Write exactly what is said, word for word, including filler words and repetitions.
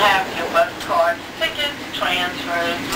have your bus cards, tickets, transfers,